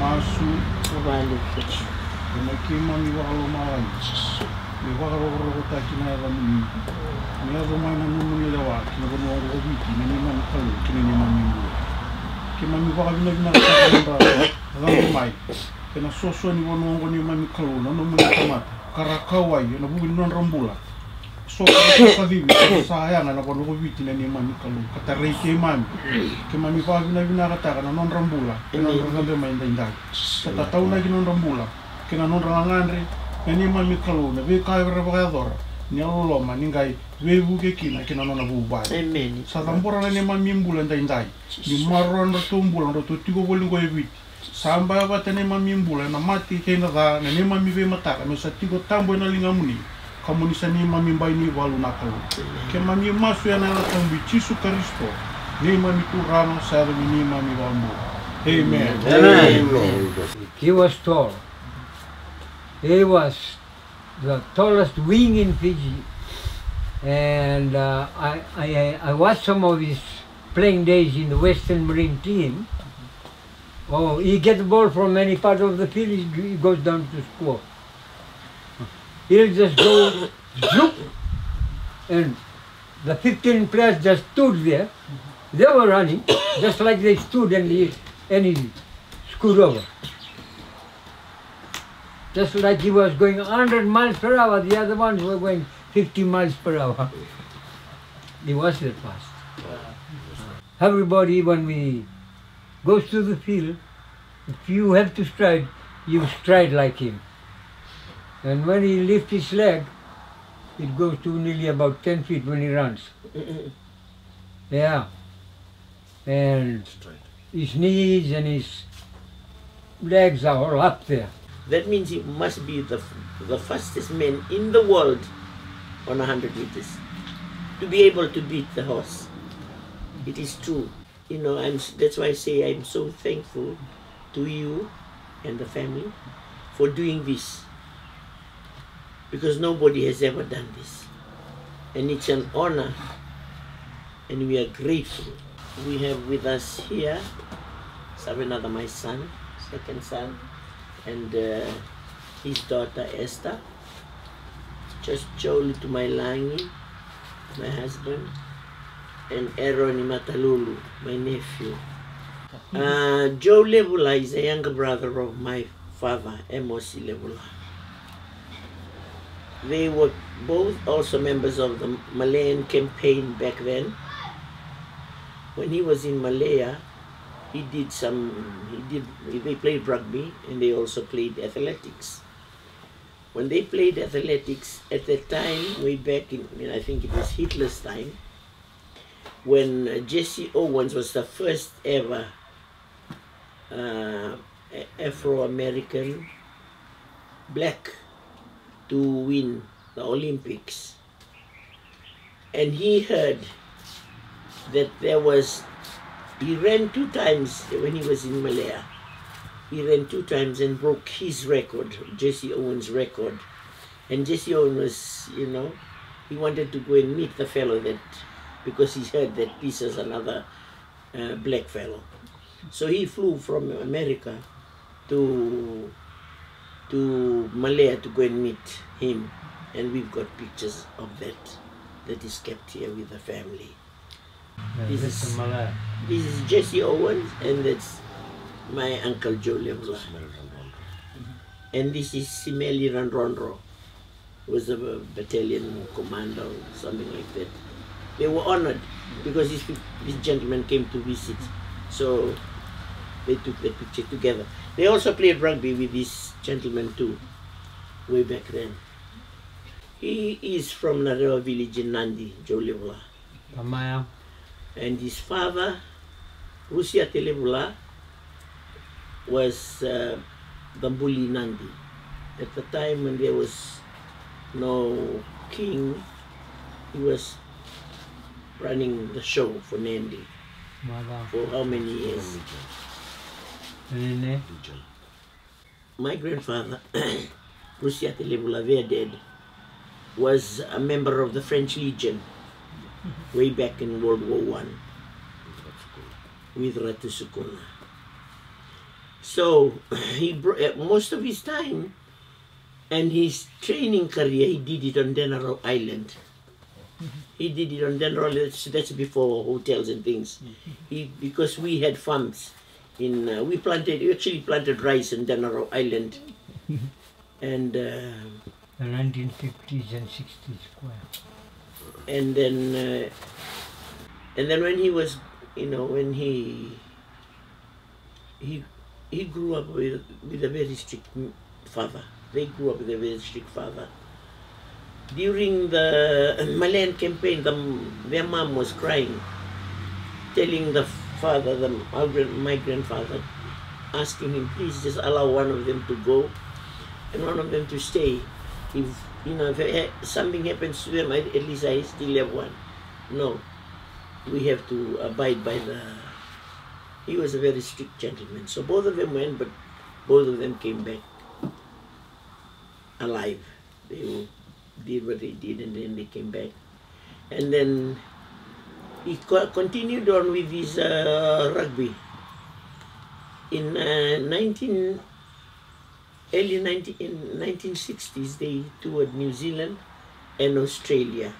masu validez. Una quema mi valo malanches. Mi valo rotaki na ela mi. Mi ado mana no me levar, que não vou ouvir, que nem mano falou, que nem mano. Que mami valo na na na mai. Que na sosso ni vono ngoni mami kalou, não me tomata. Karakawai, na bugin non rambula. So ka vivi saya na kono ko viti na ni mami kalu kata rei ke mami pa vina kata na non rambula ke non rambe mai ndai kata tau na non rambula ke na non ranganre na ni mami kalu na be kai rebagador ni lo mani ngai be buke kina ke na non abuba amen sa tambora na ni mami mbula ndai ndai ni maron tumbula ndo tigo bolingo evi samba ba tene mami mbula na mati ke na ni mami be mataka me sa tigo tambo na lingamuni comunista ni mami mbai ni walu nakalo ke mami masu ya na tombichi su Kristo ni mami turano sa ni mami wamu amen amen. He was tall, he was the tallest wing in Fiji, and I watched some of his playing days in the Western Marine team. Oh, he gets the ball from any part of the field, he goes down to score. He'll just go zoop, and the 15 players just stood there. They were running, just like they stood, and he screwed over. Just like he was going 100 miles per hour, the other ones were going 50 miles per hour. He was that fast. Everybody, when we goes to the field, if you have to stride, you stride like him. And when he lifts his leg, it goes to nearly about 10 feet when he runs. Yeah. And his knees and his legs are all up there. That means he must be the fastest man in the world on 100 meters to be able to beat the horse. It is true. You know, that's why I say I'm so thankful to you and the family for doing this, because nobody has ever done this. And it's an honor, and we are grateful. We have with us here Savinada, my son, second son, and his daughter Esther. Just Choli Tumailangi, my husband, and Aaron Imatalulu, my nephew. Joe Lebula is a younger brother of my father, Emosi Lebula. They were both also members of the Malayan campaign back then. When he was in Malaya, they played rugby, and they also played athletics. When they played athletics, at that time, way back in, I think it was Hitler's time, when Jesse Owens was the first ever Afro-American black to win the Olympics. And he heard that he ran 2 times when he was in Malaya. He ran 2 times and broke his record, Jesse Owens' record. And Jesse Owens was, he wanted to go and meet the fellow because he heard that this is another black fellow. So he flew from America to Malaya to go and meet him, and we've got pictures of that is kept here with the family. This is Jesse Owens, and that's my uncle Joe Lebula. And this is Simeli Randrondro, who was a battalion commander or something like that. They were honored because this gentleman came to visit, so they took the picture together. They also played rugby with this gentleman too, way back then. He is from Narewa village in Nandi, Joe Lebula. Amaya. And his father, Rusia Telebula, was Bambuli Nandi. At the time when there was no king, he was running the show for Nandi. For how many years? My grandfather, Rusiate Lebula, their dad, was a member of the French Legion way back in World War I with Ratusukuna. So he brought most of his time and his training career, he did it on Denderah Island. He did it on Denderah Island, that's before hotels and things. Because we had farms. We actually planted rice in Denderah Island. And the 1950s and 60s. Wow. And then when he was, you know, when he grew up with a very strict father. They grew up with a very strict father. During the Malayan campaign, their mom was crying, telling the father, my grandfather, asking him, please just allow one of them to go and one of them to stay. If, you know, if something happens to them, at least I still have one. No, we have to abide by the... He was a very strict gentleman. So both of them went, but both of them came back alive. They did what they did, and then they came back. And then he continued on with his rugby. In early 1960s, they toured New Zealand and Australia.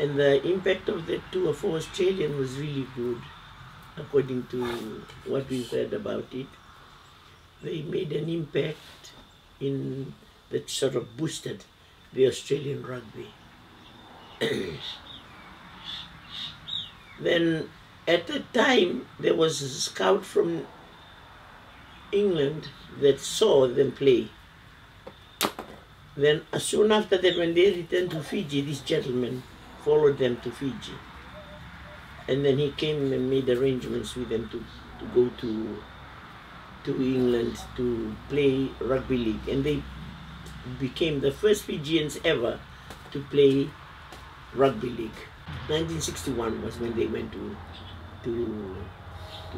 And the impact of that tour for Australians was really good, according to what we've heard about it. They made an impact in that sort of boosted the Australian rugby. Then at that time, there was a scout from England that saw them play. Then soon after that, when they returned to Fiji, this gentleman followed them to Fiji. And then he came and made arrangements with them to go to England to play rugby league. And they became the first Fijians ever to play rugby league. 1961 was when they went to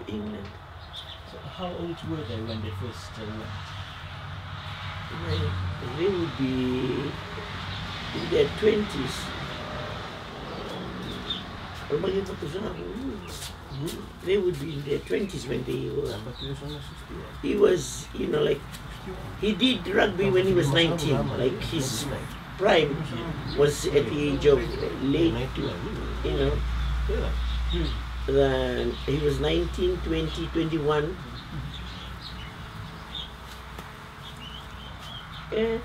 England. So how old were they when they first went? They would be in their 20s. They would be in their 20s when they were. He was, you know, like, he did rugby when he was 19. Like, his prime was at the age of late, you know. Then he was 19, 20, 21. Yeah.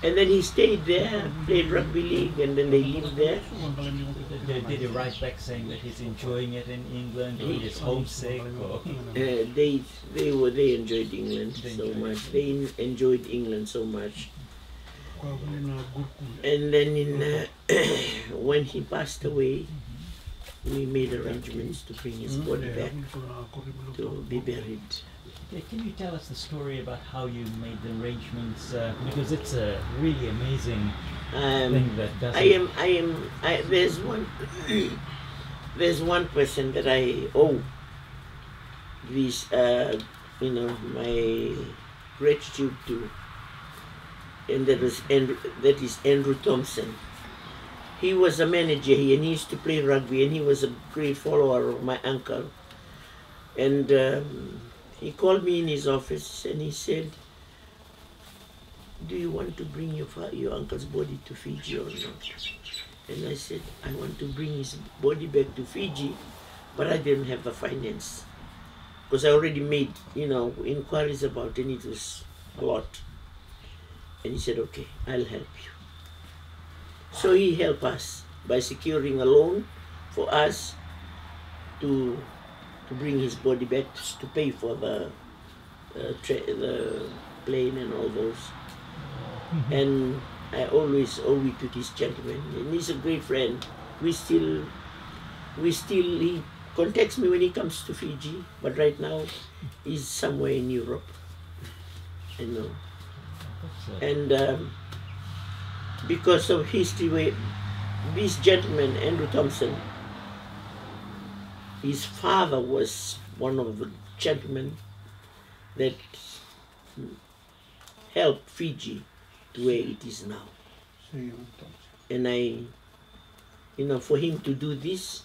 And then he stayed there, played rugby league, and then they lived there. Did he write back saying that he's enjoying it in England, or he's homesick? Or? They enjoyed England so much. They enjoyed England so much. And then when he passed away, we made arrangements to bring his body back to be buried. Yeah, can you tell us the story about how you made the arrangements? Because it's a really amazing thing that does. There's one person that I owe this, you know, my gratitude to, and that is Andrew Thompson. He was a manager here, and he used to play rugby, and he was a great follower of my uncle, and. He called me in his office and he said, do you want to bring your uncle's body to Fiji or not? And I said, I want to bring his body back to Fiji, but I didn't have the finance. Because I already made, you know, inquiries about it, and it was a lot. And he said, okay, I'll help you. So he helped us by securing a loan for us to bring his body back, to pay for the plane and all those. Mm-hmm. And I always owe it to this gentleman, and he's a great friend. He contacts me when he comes to Fiji, but right now he's somewhere in Europe, you know. And because of history, this gentleman, Andrew Thompson, his father was one of the gentlemen that helped Fiji to where it is now. And I, you know, for him to do this,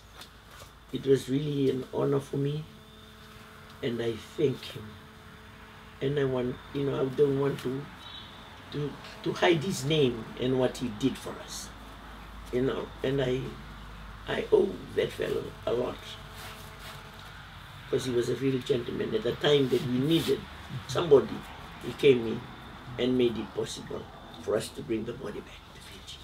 it was really an honor for me. and I thank him. And I want, you know, I don't want to hide his name and what he did for us, you know. And I owe that fellow a lot, because he was a real gentleman. At the time that we needed somebody, he came in and made it possible for us to bring the body back to Fiji.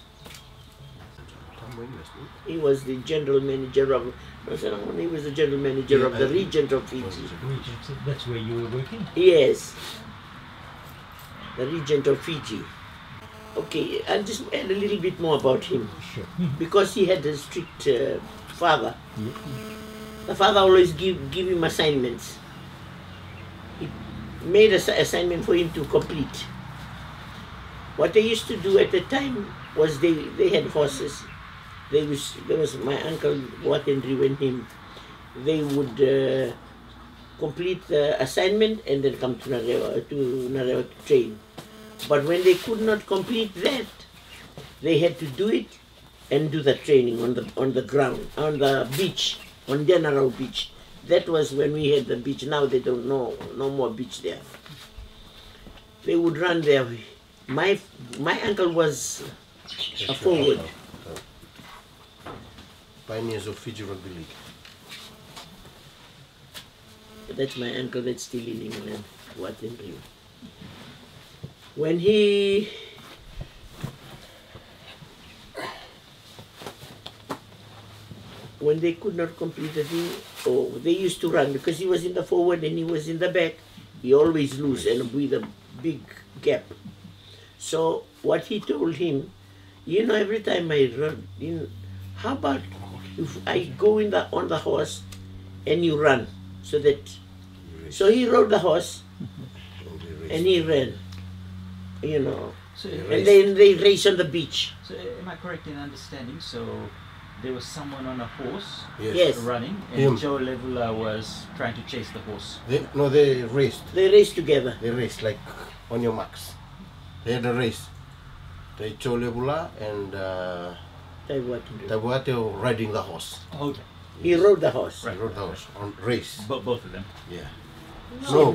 He was the general manager of, he was the general manager of the Regent of Fiji. That's where you were working? Yes. The Regent of Fiji. Okay, I'll just add a little bit more about him. Sure. Because he had a strict father. Yeah. The father always give him assignments. He made an assignment for him to complete. What they used to do at the time was they had horses. There was my uncle Watendri and him. They would complete the assignment and then come to Narewa to train. But when they could not complete that, they had to do it and do the training on the ground, on the beach, on Denarau Beach. That was when we had the beach. Now they don't know, no more beach there. They would run their way. My uncle was a forward. Pioneers of Fiji Rugby League. That's my uncle that's still in England, Watendri. When when they could not complete the thing, or they used to run, because he was in the forward and he was in the back, he always lose and with a big gap. So what he told him, you know, every time I run, how about if I go on the horse and you run, so he rode the horse and he ran. You know, so and then they race on the beach. So am I correct in understanding? So there was someone on a horse, yes, running, and Joe Levula was trying to chase the horse. They raced. They raced together. They raced, like on your marks. They had a race. They Joe Levula and Taiwate were riding the horse. Oh, okay. He rode the horse. Right. He rode the horse on race. Both of them. Yeah. No. So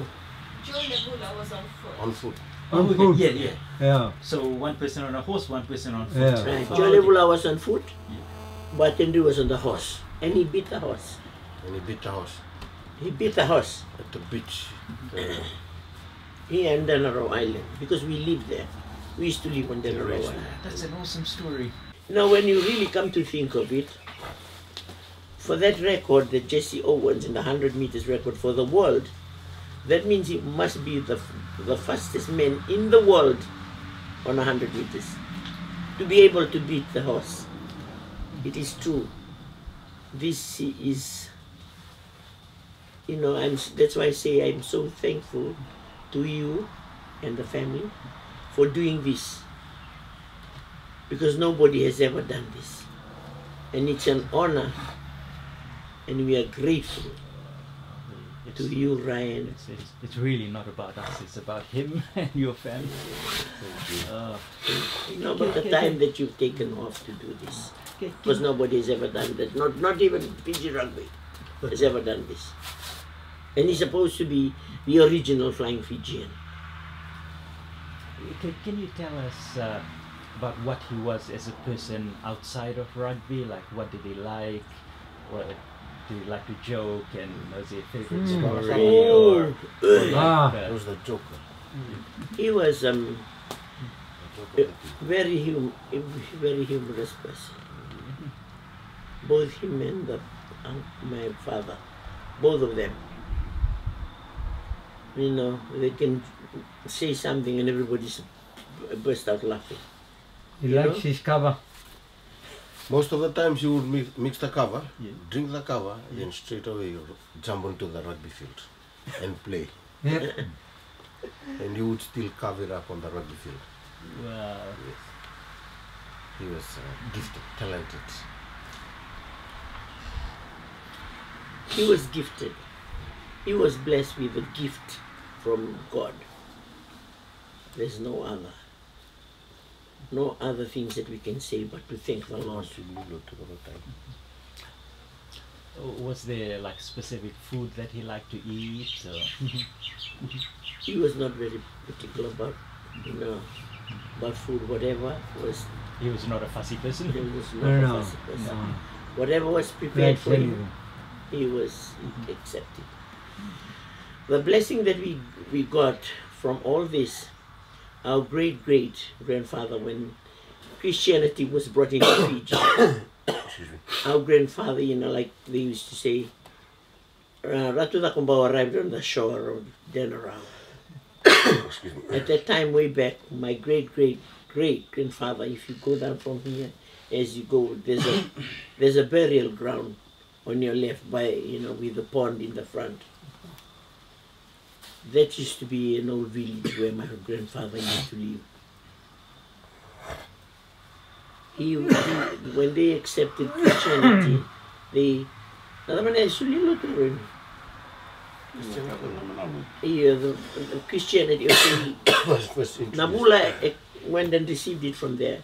Joe Levula was on foot. On foot. Oh, okay. Yeah. So one person on a horse, one person on foot. Yeah. Right. Joe Levula was on foot, but Watendri was on the horse, and he beat the horse. He beat the horse at the beach. Here on Denarau Island, because we lived there. We used to live on Denarau Island. That's an awesome story. Now, when you really come to think of it, for that record, the Jesse Owens in the 100 meters record for the world, that means he must be the fastest man in the world on 100 meters to be able to beat the horse. It is true. This is, you know, that's why I say I'm so thankful to you and the family for doing this, because nobody has ever done this. And it's an honor, and we are grateful. To you, Ryan. It's really not about us, it's about him and your family. Thank you. The time that you've taken off to do this. Because nobody has ever done that. Not even Fiji Rugby has ever done this. And he's supposed to be the original Flying Fijian. Can you tell us about what he was as a person outside of rugby? Like, what did he like? Did he like to joke, and was he a favorite story? He was the joker. He was a very humorous person. Both him and my father, both of them. You know, they can say something and everybody burst out laughing. He likes his cover. Most of the times you would mix the cover, drink the cover, and straight away you jump onto the rugby field and play. Yeah. And you would still cover up on the rugby field. Wow. Yes. He was gifted, talented. He was gifted. He was blessed with a gift from God. There's no other. No other things that we can say but to thank the Lord. Was there like specific food that he liked to eat? He was not very particular about, you know, about food. Whatever was. He was not a fussy person. He was not a fussy person. No. Whatever was prepared for him, he was accepted. The blessing that we got from all this, our great-great-grandfather, when Christianity was brought into Fiji, our grandfather, you know, like they used to say, Ratu Takumbawa arrived on the shore of Danarao. At that time, way back, my great-great-great-grandfather, if you go down from here, as you go, there's a burial ground on your left by, you know, with the pond in the front. That used to be an old village where my grandfather used to live. When they accepted Christianity, they... the Christianity... Nabula went and received it from there,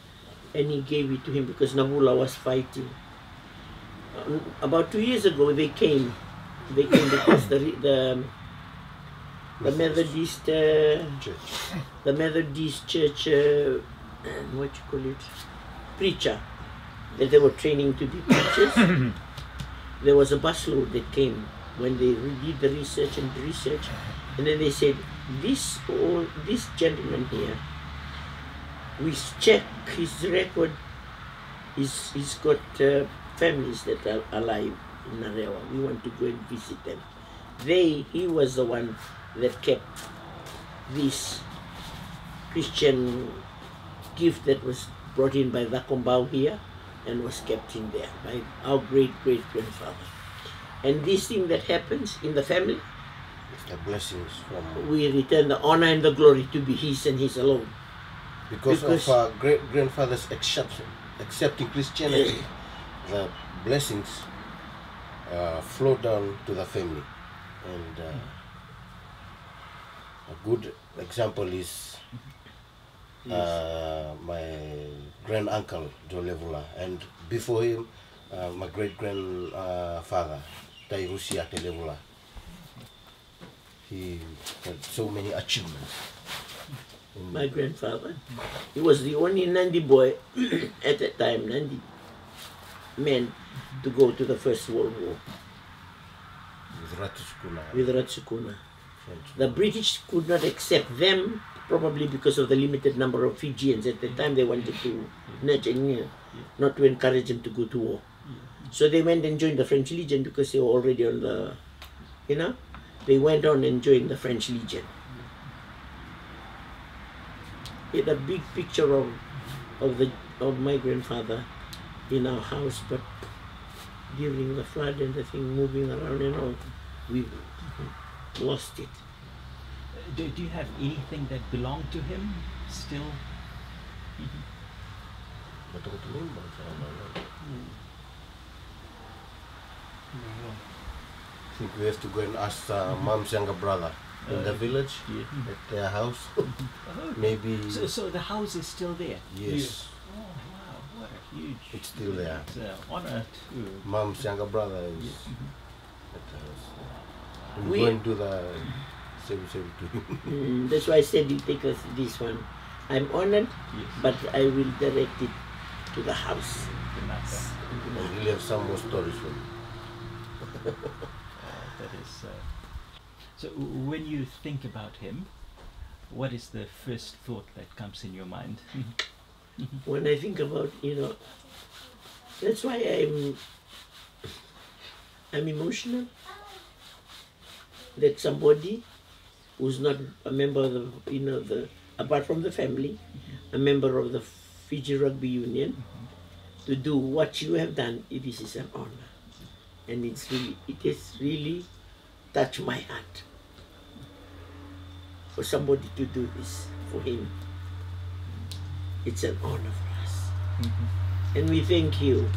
and he gave it to him because Nabula was fighting. About 2 years ago, they came because the Methodist Church, what you call it, preacher, that they were training to be preachers. There was a busload that came when they did the research and research, and then they said, this gentleman here, we check his record, he's got families that are alive in Narewa. We want to go and visit them. He was the one that kept this Christian gift that was brought in by Takumbau here and was kept in there by our great-great-grandfather. And this thing that happens in the family, the blessings from... We return the honor and the glory to be his and his alone. Because of our great-grandfather's accepting Christianity, the blessings flow down to the family. And... a good example is my grand uncle John Levula, and before him my great grandfather Tairusi Ate Levula. He had so many achievements. My grandfather, he was the only Nandi boy at that time, Nandi man, to go to the First World War with Ratsukuna. The British could not accept them, probably because of the limited number of Fijians. At the time, they wanted to nurture, not to encourage them to go to war. So they went and joined the French Legion because they were already on the, you know, they went on and joined the French Legion. He had a big picture of my grandfather in our house, but during the flood and the thing moving around and all, we lost it. Do you have anything that belonged to him still? I think we have to go and ask Mom's younger brother in the village, at their house. Maybe. So the house is still there? Yes. Oh wow, what a huge... It's still there. It's an honor to... Mom's younger brother is at the house. We go and do the same too. That's why I said you take us this one. I'm honored, but I will direct it to the house. I really have some more stories for you. That is. So when you think about him, what is the first thought that comes in your mind? When I think about, you know, that's why I'm emotional. That somebody who's not a member of the, you know, apart from the family, a member of the Fiji Rugby Union, to do what you have done, this is an honor, and it has really touched my heart for somebody to do this for him. It's an honor for us, and we thank you.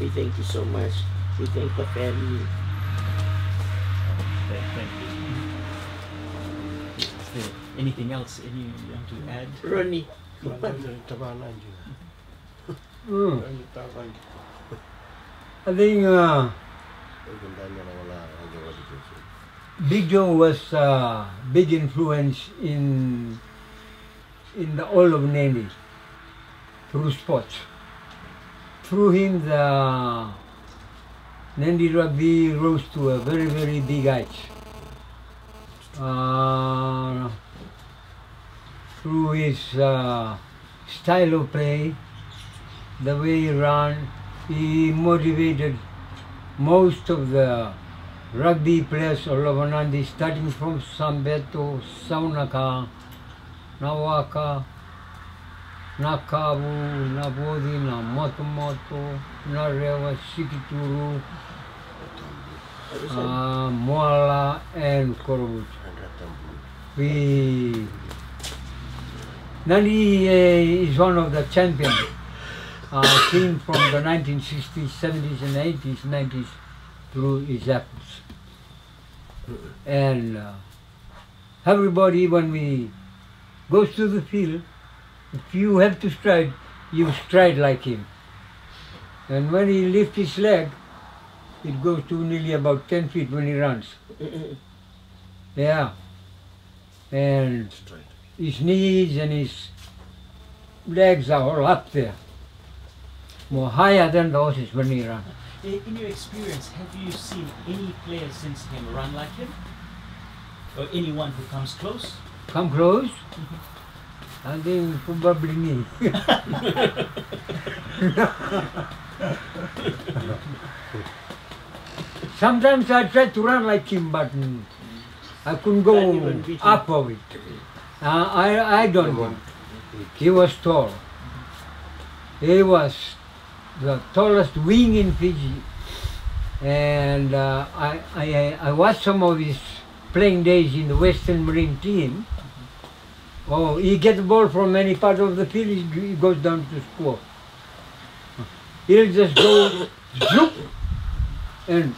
We thank you so much. We thank the family. Thank you. Is there anything else you want to add? Ronnie. I think Big Joe was a big influence in the all of Navy through sports. Through him, the Nandi Rugby rose to a very, very big height. Through his style of play, the way he ran, he motivated most of the rugby players all over Nandi, starting from Sambeto, Saunaka, Nawaka, Nakabu, Nabodi, Namotomoto, Narewa, Sikituru, Moala, and Korobut. Nandi is one of the champions. Came from the 1960s, 70s, and 80s, 90s through his efforts. And everybody, when we goes to the field, if you have to stride, you stride like him. And when he lifts his leg, it goes to nearly about 10 feet when he runs. Yeah. And his knees and his legs are all up there, more higher than the horses when he runs. In your experience, have you seen any player since him run like him? Or anyone who comes close? Come close? I think probably me. Sometimes I tried to run like him, but I couldn't go up of it. I don't want. He was tall. He was the tallest wing in Fiji, and I watched some of his playing days in the Western Marine team. Oh, he gets the ball from any part of the field, he goes down to score. He'll just go zoop, and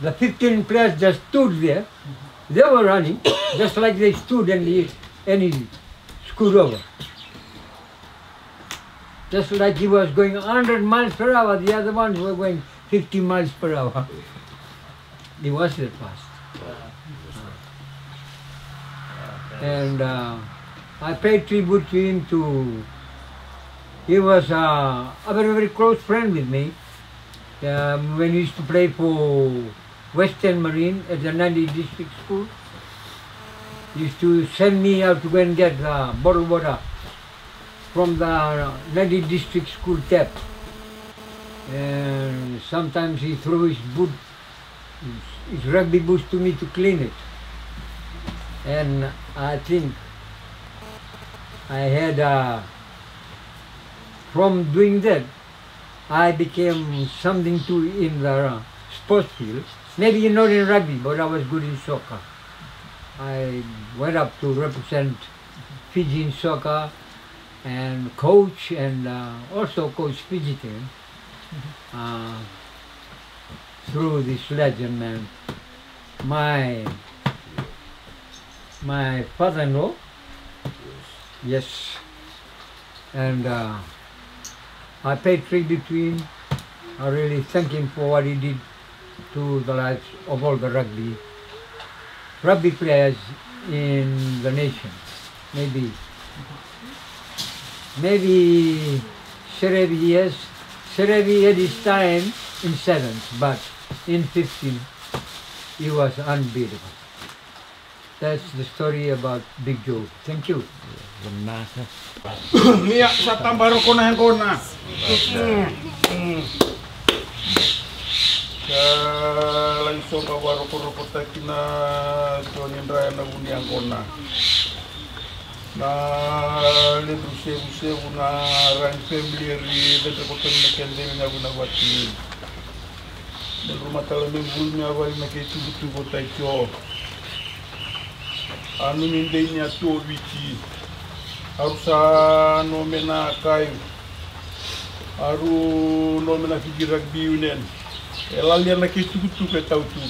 the 15 players just stood there. They were running, just like they stood, and he screwed over. Just like he was going 100 miles per hour, the other ones were going 50 miles per hour. He was that fast. And I paid tribute to him too. He was a very, very close friend with me. When he used to play for Western Marine at the Nandi District School, he used to send me out to go and get bottled water from the Nandi District School tap. And sometimes he threw his boot, his rugby boots to me to clean it. And I think I had, from doing that, I became something too in the sports field. Maybe not in rugby, but I was good in soccer. I went up to represent Fiji in soccer and coach, and also coach Fiji team through this legend, man. My father-in-law, yes, and I paid tribute to him. I really thank him for what he did to the lives of all the rugby players in the nation. Maybe Serevi, yes, Serevi had his time in sevens, but in 15 he was unbeatable. That's the story about Big Joe. Thank you. Iya, satang baru kona kona. Langsung baru perut takina Jonindra na uniang kona. Na lebuse una rang family ri betepoten mekende na guna wati. Rumah talamin bulnya wali mekitu butu botaikyo. Anu mindenya tu wiki, arusan nomena kai, aru nomena Fiji Rugby Union. Elalian nak ikut-ikut petau tu,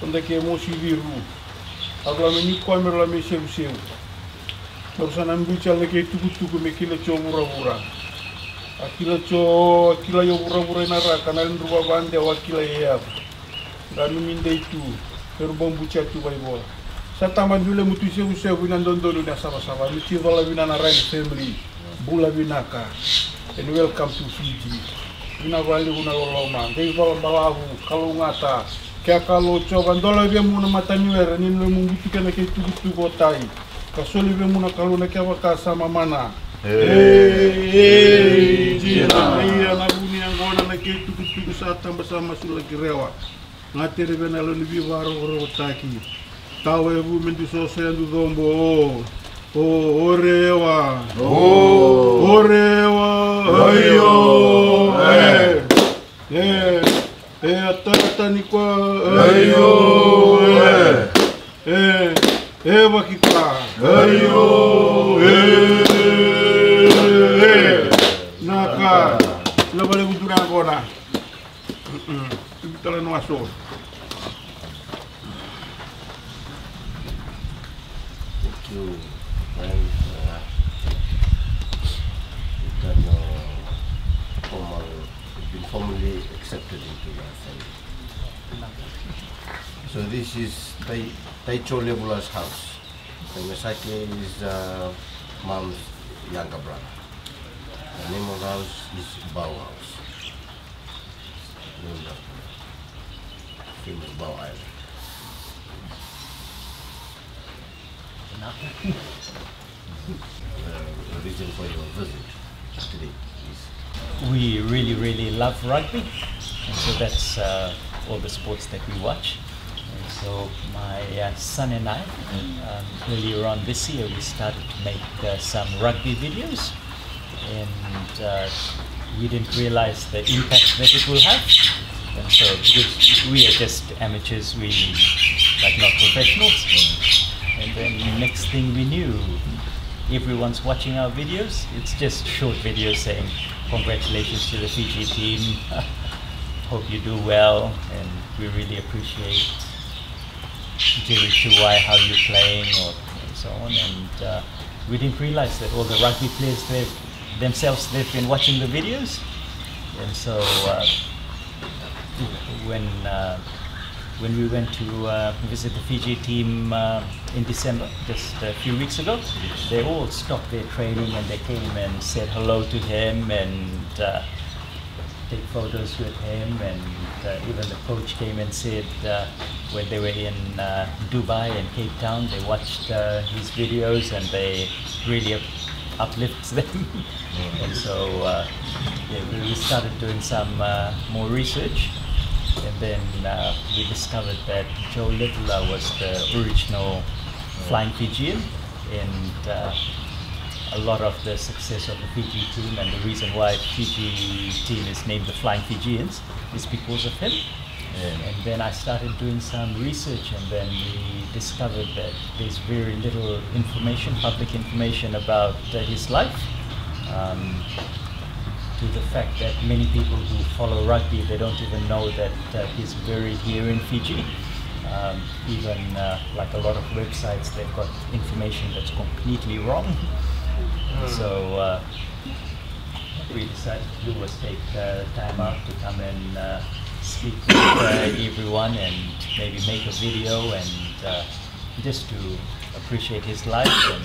kondak emosi biru. Aku lama ni kau melalui mesia mesia. Arusan ambil jalan nak ikut-ikut mekilah cow murah-murah. Akilah cow, akilah yang murah-murah nara. Kanan rumah bandar, akilah ya. Darumindai tu, terubang bucia tu bayi-bayi. Setamat dulu mutusi usai bukan dondolu dah sama-sama. Mutusi vala bukan arah family, bula binaka. And welcome to Fiji. Bukan vali bukan lolomang. Tapi vala balahu kalau ngata. Kaya kalau coba dondolu dia muna matanya ni membuktikan nak itu botai. Kasoli dia muna kalau nak kawak sama mana. Hey, Jina. Iya, nak bumi yang kau nak itu kutu saat bersama sulagi rewa. Ngateri benalo lebih baru berotaki. Tahu ibu mendisosial tu dombo, oh rewa, ayo, tata ni kwa, ayo, wakita, ayo, naka, lepas itu turun agora, kita lalu masuk. Been formally accepted into your family. So this is Taicho Lebula's house. And Masake is mom's younger brother. The name of the house is Bao House. Named after famous Bao Island. The reason for your visit today is? We really love rugby, and so that's all the sports that we watch. And so my son and I, earlier on this year, we started to make some rugby videos, and we didn't realize the impact that it will have. And so because we are just amateurs, we like not professionals. And then next thing we knew, everyone's watching our videos. It's just short videos saying, congratulations to the Fiji team. Hope you do well. And we really appreciate Jerry Chuwai, how you're playing, or and so on. And we didn't realize that all the rugby players, they've been watching the videos. And so when we went to visit the Fiji team in December, just a few weeks ago, they all stopped their training and they came and said hello to him and take photos with him. And even the coach came and said when they were in Dubai and Cape Town, they watched his videos and they really uplifts them. And so yeah, we started doing some more research. And then we discovered that Joe Lebula was the original Flying Fijian, and a lot of the success of the Fiji team and the reason why Fiji team is named the Flying Fijians is because of him. And then I started doing some research, and then we discovered that there's very little information, public information about his life. To the fact that many people who follow rugby, they don't even know that he's buried here in Fiji. Even like a lot of websites, they've got information that's completely wrong. So we decided to do was take time out to come and speak with everyone and maybe make a video and just to appreciate his life and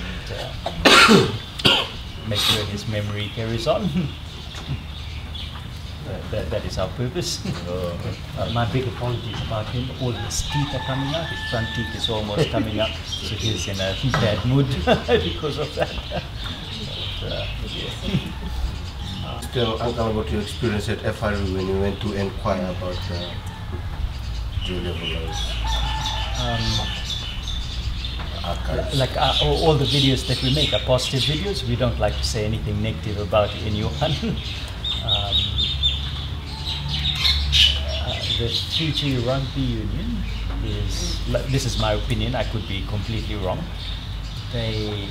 make sure his memory carries on. That is our purpose. My big apologies about him. All his teeth are coming out. His front teeth is almost coming out. So he's in a bad mood because of that. But, yeah. Tell us about your experience at FRU when you went to inquire about Joe Lebula's archives. Like all the videos that we make are positive videos. We don't like to say anything negative about anyone. The Fiji Rugby Union is, this is my opinion, I could be completely wrong, they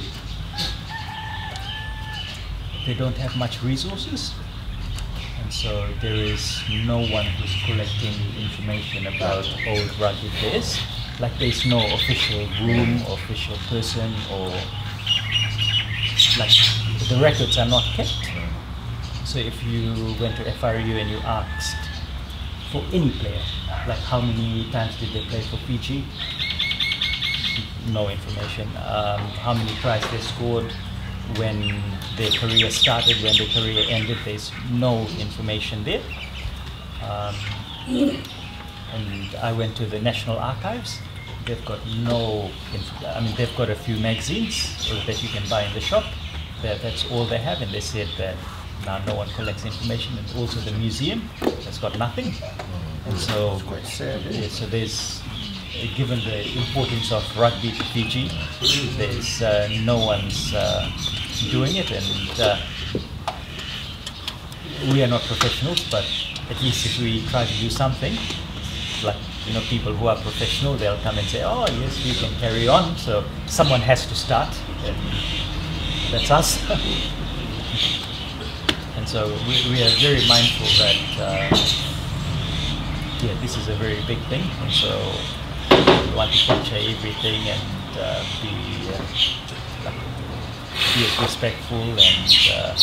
don't have much resources, and so there is no one who's collecting information about old rugby players. Like there's no official room, official person, or like the records are not kept. So if you went to FRU and you asked for any player. Like how many times did they play for Fiji? No information. How many tries they scored when their career started, when their career ended, there's no information there. And I went to the National Archives. They've got no, I mean, they've got a few magazines that you can buy in the shop. That's all they have, and they said that now no one collects information, and also the museum has got nothing. And so, it's quite sad, yeah, so there's, given the importance of rugby to Fiji, there's no one's doing it, and we are not professionals, but at least if we try to do something, like, you know, people who are professional, they'll come and say, oh yes, we can carry on, so someone has to start, and that's us. And so we are very mindful that yeah, this is a very big thing, and so we want to capture everything and be as respectful and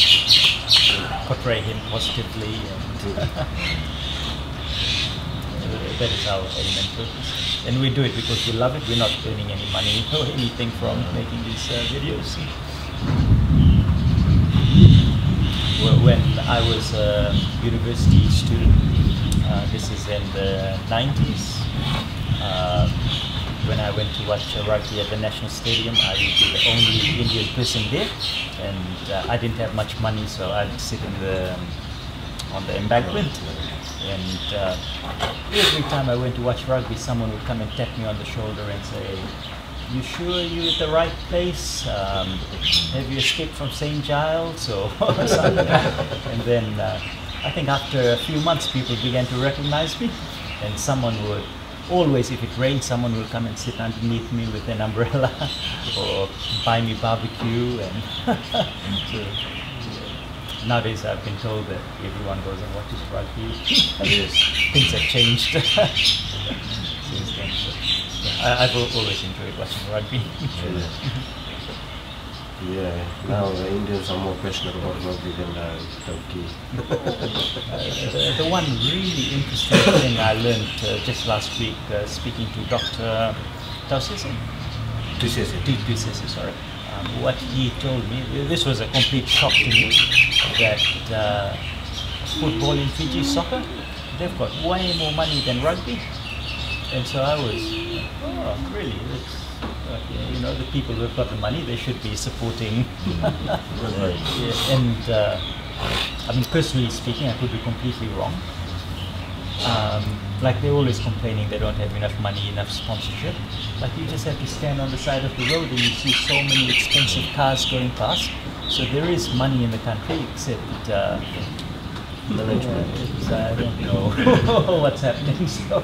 portray him positively, and that is our element purpose. And we do it because we love it. We're not earning any money or anything from making these videos. Well, when I was a university student, this is in the 90s, when I went to watch rugby at the National Stadium, I was the only Indian person there, and I didn't have much money, so I'd sit in the, on the embankment, and every time I went to watch rugby, someone would come and tap me on the shoulder and say, you sure you're at the right place? Have you escaped from St. Giles or something? And then I think after a few months, people began to recognize me, and someone would always, if it rained, someone will come and sit underneath me with an umbrella or buy me barbecue. And so, nowadays, I've been told that everyone goes and watches rugby. Things have changed since then. So. I've always enjoyed watching rugby. Yeah. Yeah, now the Indians are more passionate about rugby than Turkey. The one really interesting thing I learned just last week, speaking to Dr. Tausese, sorry. What he told me, this was a complete shock to me, that football in Fiji, soccer, they've got way more money than rugby. And so I was, oh, really? Okay, you know, the people who've got the money, they should be supporting. Yeah, and I mean, personally speaking, I could be completely wrong. Like they're always complaining they don't have enough money, enough sponsorship. Like you just have to stand on the side of the road and you see so many expensive cars going past. So there is money in the country, except I don't know what's happening. So.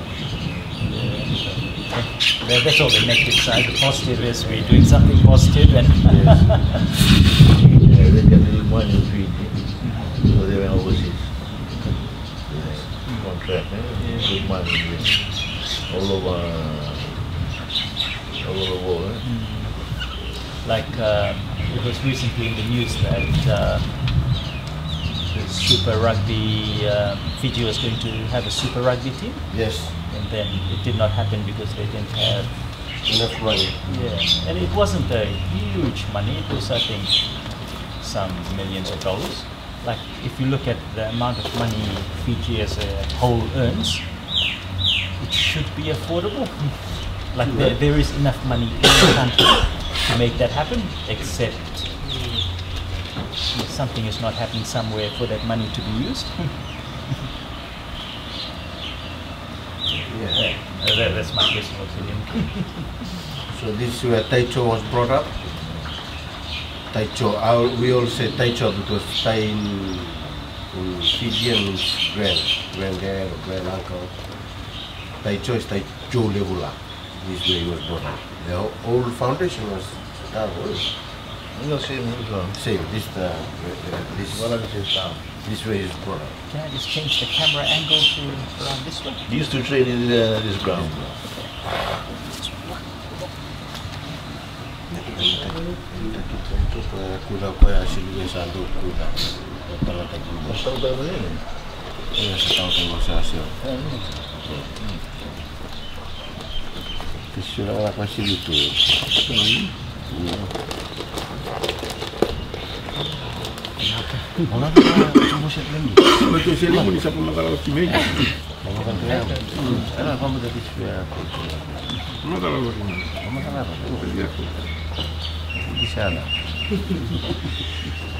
That's all the negative side. The positive is we're doing something positive, and yeah, they can do one and three things. So they went overseas. Contract, good money, all over the world. Like it was recently in the news that the Super Rugby Fiji was going to have a Super Rugby team. Yes. And then it did not happen because they didn't have enough money. Yeah, and it wasn't a huge money. It was, I think, some millions of dollars. Like if you look at the amount of money Fiji as a whole earns, it should be affordable. Like yeah. there is enough money in the country to make that happen, except something is not happening somewhere for that money to be used. Yeah. That's my personal opinion. So this is where Taicho was brought up. Taicho, we all say Taicho because Tai in Fijian means granddad or grand uncle. Taicho is Taicho Levula. This is where he was brought up. The whole foundation was Star Wars. No, same. This way is brought up. Can I just change the camera angle to around this way? These two train in this ground. Questionava la consigliatura. Perché se non mi sa come fare l'ottimezzo. Allora vamo da disfera. Non da lavoro. Non da lavoro. Di sala.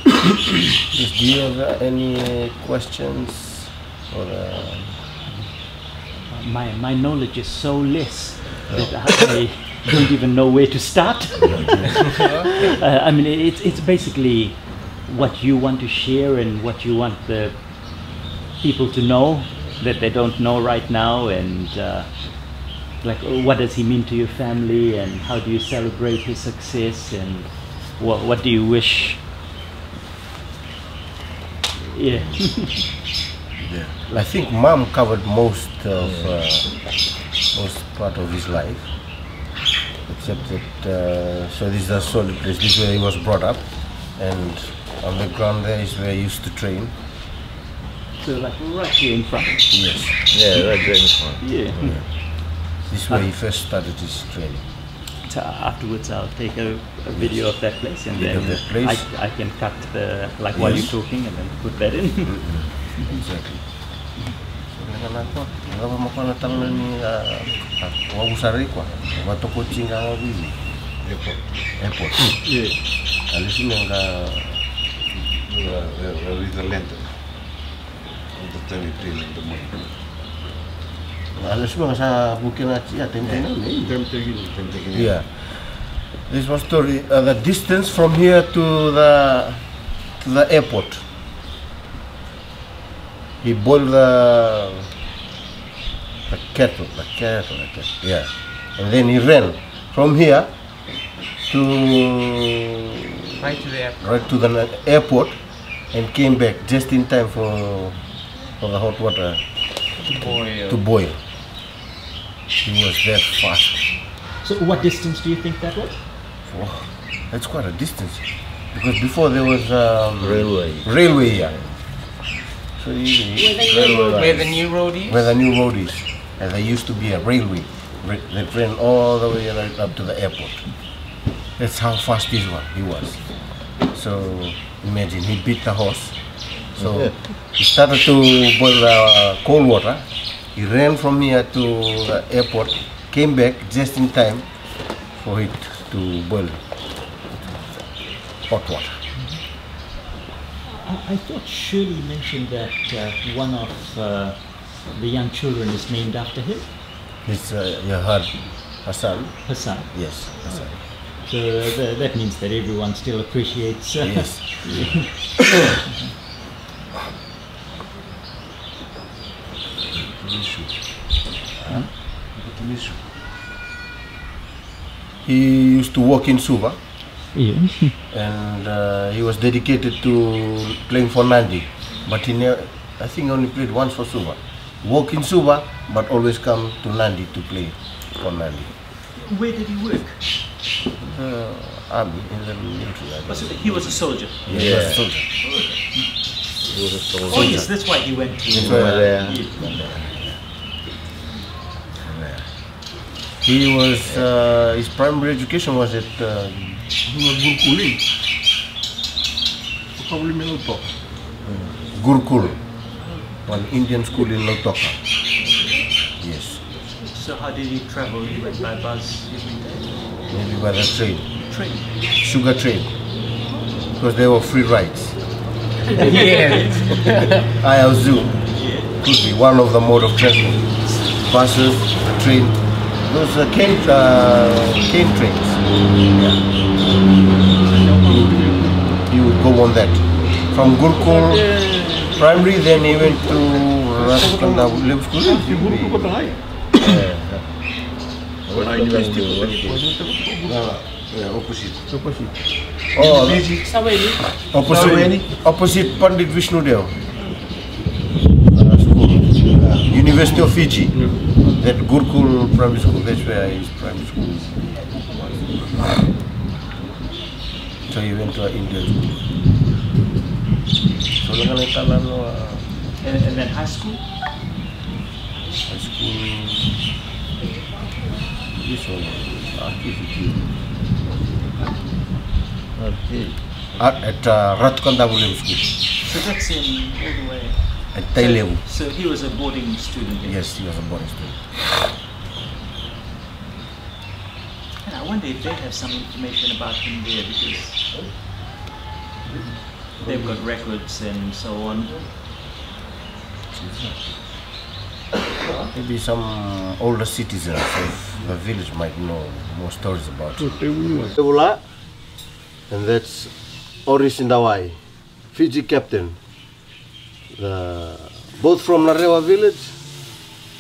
Do you have any questions or my knowledge is so less that I don't even know where to start. I mean, it's basically what you want to share and what you want the people to know that they don't know right now, and like what does he mean to your family, and how do you celebrate his success, and what do you wish? Yeah. Yeah. I think Mom covered most part of his life, except that so this is a solid place. This is where he was brought up, and on the ground there is where he used to train. So like right here in front. Yes. Yeah, right there in front. Yeah. Yeah. This is where he first started his training. So afterwards, I'll take a video of that place, and then I can cut the while you're talking, and then put that in. Exactly. Yeah. This was the distance from here to the airport. He boiled the kettle, yeah. And then he ran from here right to the airport, and came back just in time for the hot water to boil. He was that fast. So what distance do you think that was? Oh, that's quite a distance, because before there was railway here. So where the new road is? Where the new road is. And there used to be a railway that ran all the way right up to the airport. That's how fast he was. So imagine, he beat the horse. So he started to boil the cold water. He ran from here to the airport, came back just in time for it to boil hot water. I thought Shirley mentioned that one of the young children is named after him. It's Hassan. Hassan. Yes, Hassan. So that means that everyone still appreciates. Yes. He used to work in Suva. Yes. And he was dedicated to playing for Nandi, but he never, I think, only played once for Suva. Work in Suva, but always come to Nandi to play for Nandi. Where did he work? Army, in the military. He was a soldier. Yeah. He was a soldier. He was a soldier. Oh yes, that's why he went to He was his primary education was at. Gurukul, an Indian school in Lautoka. Yes. So how did he travel? He went by bus? Maybe by the train. Train? Sugar train. Because there were free rides. Yeah. Ayazoo could be one of the mode of travel. Buses, train. Those are cane trains. Yeah. He would go on that. From Gurukul primary, then he went to Raskanda School. Opposite Pandit Vishnudev School, University of Fiji. That Gurukul primary school, that's where his primary school was. So he went to India. So And then high school? High school, this one is architecture. At Ratkonda William School. So that's him all the way? At Thailand. So he was a boarding student then? Yes, he was a boarding student. And I wonder if they have some information about him there, because they've got records and so on. Maybe some older citizens of the village might know more stories about it. And that's Oris Indawai, Fiji captain. Both from Narewa village,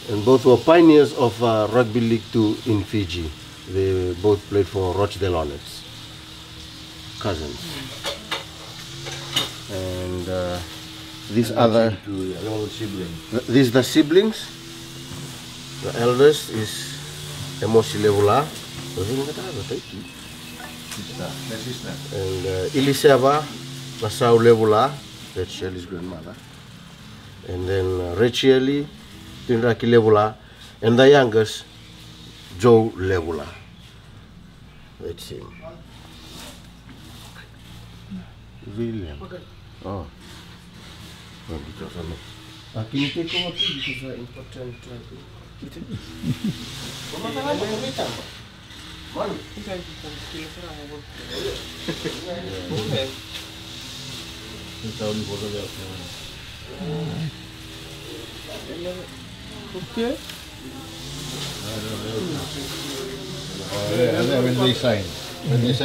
and both were pioneers of Rugby League 2 in Fiji. They both played for Rochdale Hornets, cousins. And these other, these the siblings. The eldest is Emosi Levula, and Iliseva Masau Levula, that's Shelley's grandmother. And then Rechieli, Tinraki Levula, and the youngest, Joe Levula. That's him. William. Oh. Well, because I'm not. Can you take over, please? Because it's important. Okay. When they sign,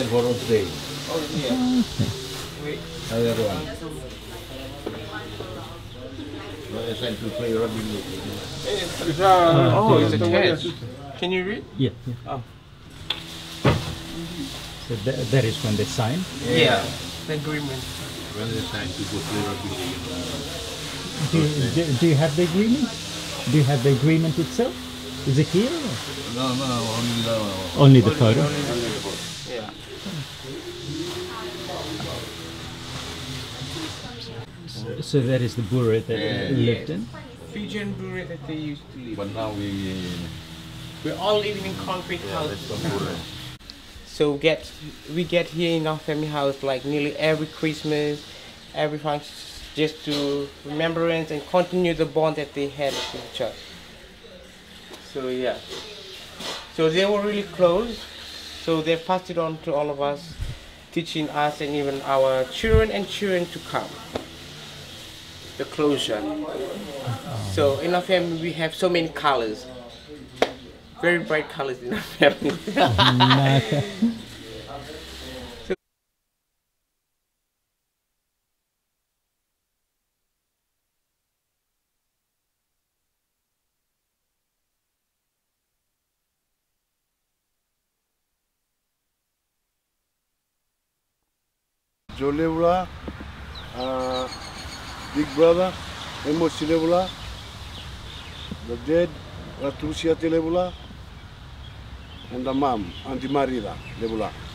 for all day. Oh yeah. Wait. Another one. They sign to play rugby league. Oh, it's attached. Can you read? Yeah. Oh. So that is when they sign. Yeah. The agreement. When they sign to go play rugby league. Do you have the agreement? Do you have the agreement itself? Is it here? No, no, only the photo. Yeah. So that is the bure that lived in? Fijian bure that they used to live in. But now we're all living in concrete houses. So we get here in our family house like nearly every Christmas, every function, just to remembrance and continue the bond that they had with each other. So yeah, so they were really close, so they passed it on to all of us, teaching us and even our children and children to come, the closure. So in our family we have so many colors, very bright colors in our family. Joe Levula, big brother, Emosi Levula, the dead, Ratusia Levula, and the mom, Auntie Marida Levula.